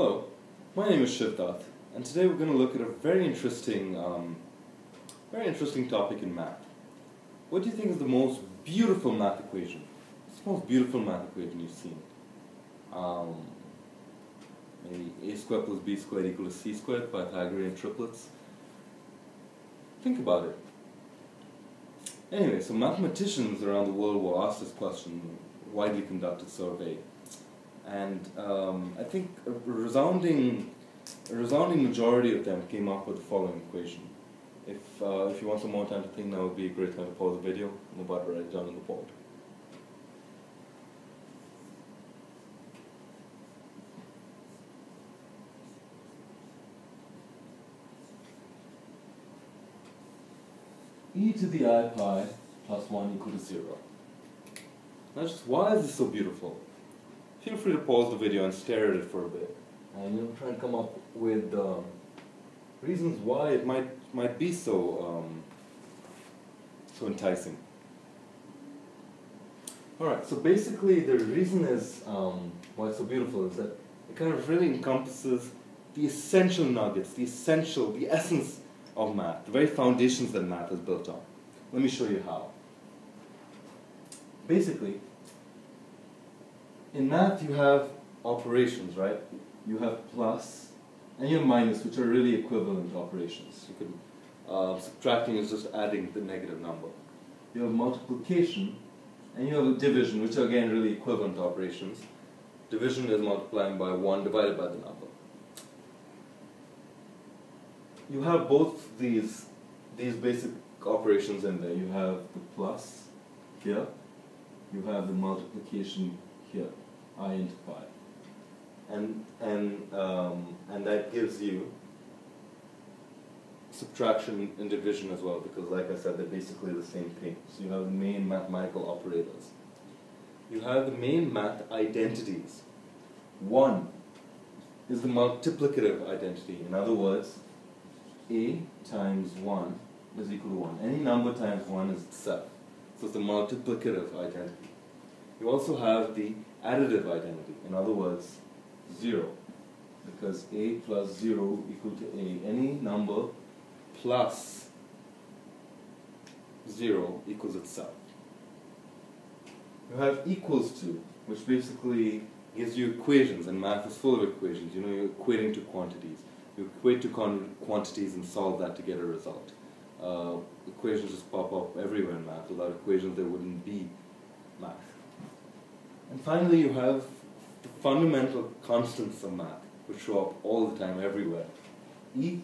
Hello, my name is Shiv Dutt, and today we're going to look at a very interesting topic in math. What do you think is the most beautiful math equation? What's the most beautiful math equation you've seen? Maybe a squared plus b squared equals c squared, Pythagorean triplets. Think about it. Anyway, so mathematicians around the world were asked this question, widely conducted survey, and I think a resounding majority of them came up with the following equation. If you want some more time to think, now would be a great time to pause the video. I'm about to write it down on the board. E to the I pi plus 1 equal to 0. Now just why is this so beautiful? Feel free to pause the video and stare at it for a bit. And you'll try and come up with reasons why it might be so so enticing. Alright, so basically the reason is why it's so beautiful is that it kind of really encompasses the essential nuggets, the essence of math, the very foundations that math is built on. Let me show you how. Basically, in math you have operations, right? You have plus and you have minus, which are really equivalent operations. You could, subtracting is just adding the negative number. You have multiplication and you have division, which are again really equivalent operations. Division is multiplying by 1 divided by the number. You have both these basic operations in there. You have the plus here, you have the multiplication here, I into pi, and that gives you subtraction and division as well, because like I said, they're basically the same thing. So you have the main mathematical operators. You have the main math identities. One is the multiplicative identity. In other words, a times 1 is equal to 1. Any number times 1 is itself. So it's the multiplicative identity. You also have the additive identity. In other words, 0. Because a plus 0 equal to a. Any number plus 0 equals itself. You have equals to, which basically gives you equations, and math is full of equations. You know, you're equating to quantities. You equate two quantities and solve that to get a result. Equations just pop up everywhere in math. Without equations, there wouldn't be math. And finally, you have the fundamental constants of math, which show up all the time, everywhere. E,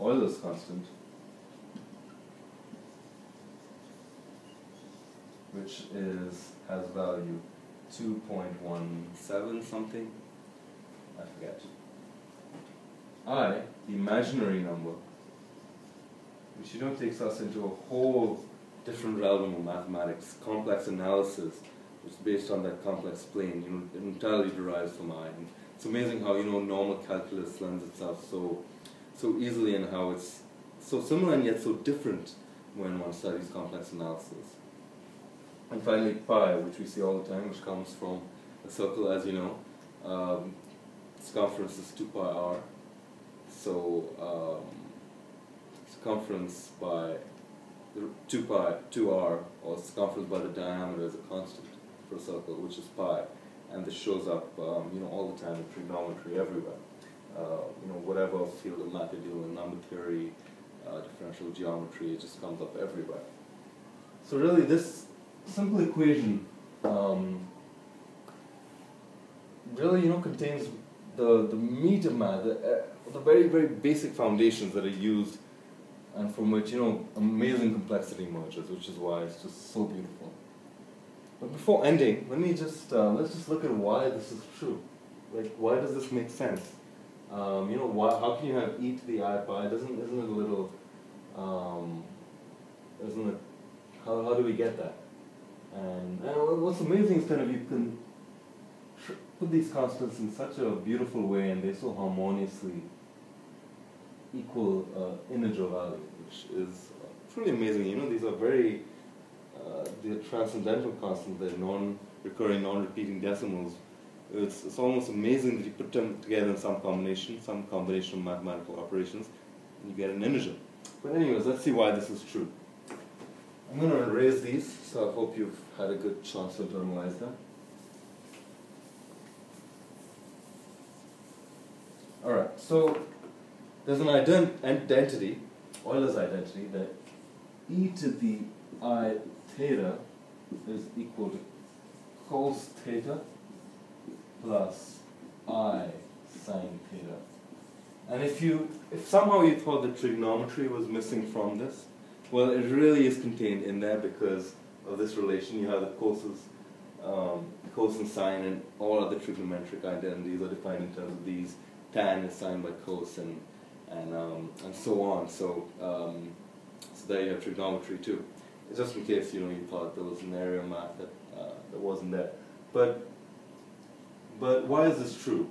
Euler's constant, which has value 2.17 something. I forget. I, the imaginary number, which takes us into a whole different realm of mathematics, complex analysis, which is based on that complex plane. It entirely derives from I. And it's amazing how normal calculus lends itself so easily, and how it's so similar and yet so different when one studies complex analysis. And finally, pi, which we see all the time, which comes from a circle, as you know. Circumference is 2 pi r. So circumference by 2r, or circumference by the diameter, is a constant for a circle, which is pi, and this shows up all the time in trigonometry, everywhere. Whatever field of math you deal in, number theory, differential geometry, it just comes up everywhere. So really, this simple equation really contains the meat of math, the very, very basic foundations that are used, and from which amazing complexity emerges, which is why it's just so beautiful. But before ending, let's just look at why this is true. Like, why does this make sense? How can you have e to the I pi? Isn't it a little? Isn't it? How do we get that? And what's amazing is you can put these constants in such a beautiful way, and they so harmoniously equal integer value, which is truly amazing. These are very they're transcendental constants. They're non-recurring, non-repeating decimals, It's almost amazing that you put them together in some combination of mathematical operations, and you get an integer. But anyways, let's see why this is true. I'm going to erase these, so I hope you've had a good chance to normalize them. Alright, so there's an identity, Euler's identity, that e to the I theta is equal to cos theta plus I sine theta. And if somehow you thought the trigonometry was missing from this, well, it really is contained in there because of this relation. You have the cosine, sine, and all other trigonometric identities are defined in terms of these. Tan is signed by cos and so on. So so there you have trigonometry too. It's just in case you thought there was an area of math that that wasn't there. But why is this true?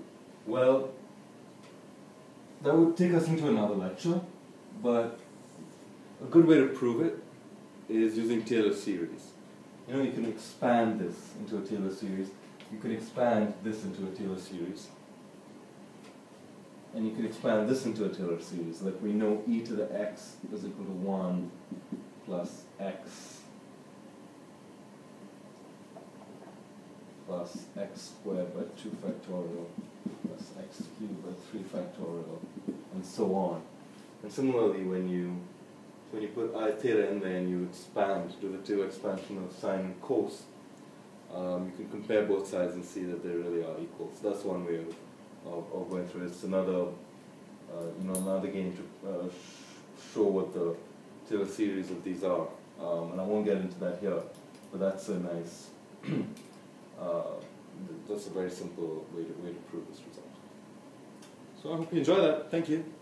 Well, that would take us into another lecture, but a good way to prove it is using Taylor series. You can expand this into a Taylor series. You can expand this into a Taylor series. And you can expand this into a Taylor series. Like we know e to the x is equal to 1 plus x plus x squared by 2 factorial plus x cubed by 3 factorial and so on. And similarly, when you put I theta in there and you expand, do the two expansion of sine and cos, you can compare both sides and see that they really are equal. So that's one way of going through. It's another, another game to show what the Taylor series of these are, and I won't get into that here. But that's a nice, that's a very simple way to prove this result. So I hope you enjoy that. Thank you.